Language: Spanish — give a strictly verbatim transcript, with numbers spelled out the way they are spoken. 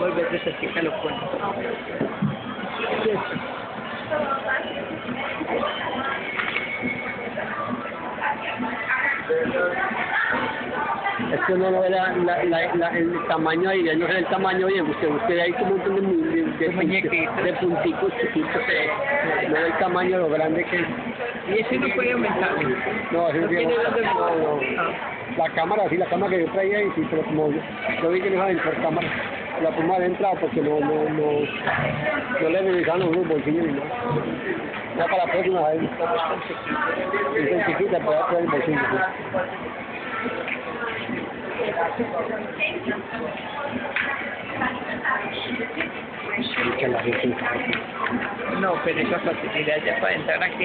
muy veces así que lo ponen. Es que uno no ve la, la, la, la, el tamaño ahí, no sé el tamaño, oye, usted, usted ahí como un montón de, de, de, de puntitos chiquitos, no ve el tamaño, lo grande que es. Y ese no puede aumentar. No, así no tiene dónde aumentar. No, no. La cámara, sí, la cámara que yo traía ahí, sí, pero como yo vi que no iba a entrar cámara, la forma de entrada porque no, no, no, no le revisaron unos bolsillos ni nada. Ya para la próxima vez. Es chiquita, pero ya trae el bolsillo. No, pero esa facilidad ya para entrar aquí.